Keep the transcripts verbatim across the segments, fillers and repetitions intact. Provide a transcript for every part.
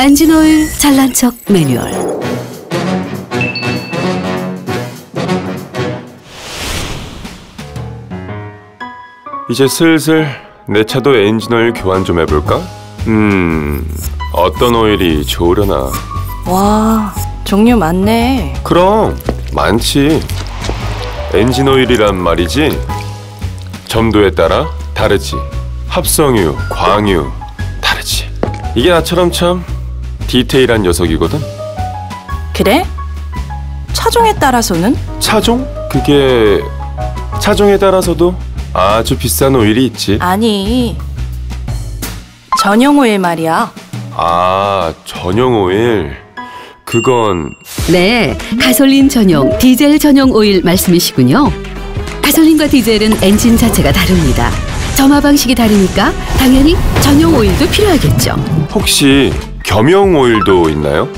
엔진오일 잘난 척 매뉴얼. 이제 슬슬 내 차도 엔진오일 교환 좀 해볼까? 음... 어떤 오일이 좋으려나? 와... 종류 많네. 그럼! 많지. 엔진오일이란 말이지. 점도에 따라 다르지. 합성유, 광유 다르지. 이게 나처럼 참 디테일한 녀석이거든. 그래? 차종에 따라서는? 차종? 그게... 차종에 따라서도 아주 비싼 오일이 있지. 아니, 전용 오일 말이야. 아, 전용 오일. 그건... 네, 가솔린 전용, 디젤 전용 오일 말씀이시군요. 가솔린과 디젤은 엔진 자체가 다릅니다. 점화 방식이 다르니까 당연히 전용 오일도 필요하겠죠. 혹시 겸용 오일도 있나요?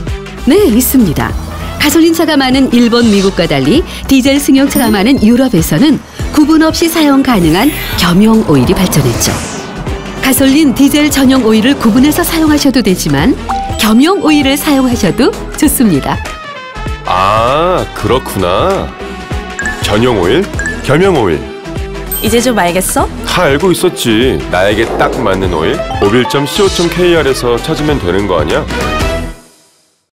네, 있습니다. 가솔린차가 많은 일본, 미국과 달리 디젤 승용차가 많은 유럽에서는 구분 없이 사용 가능한 겸용 오일이 발전했죠. 가솔린, 디젤 전용 오일을 구분해서 사용하셔도 되지만 겸용 오일을 사용하셔도 좋습니다. 아, 그렇구나. 전용 오일, 겸용 오일. 이제 좀 알겠어? 다 알고 있었지. 나에게 딱 맞는 오일 모빌 닷 씨오 닷 케이알에서 찾으면 되는 거 아니야?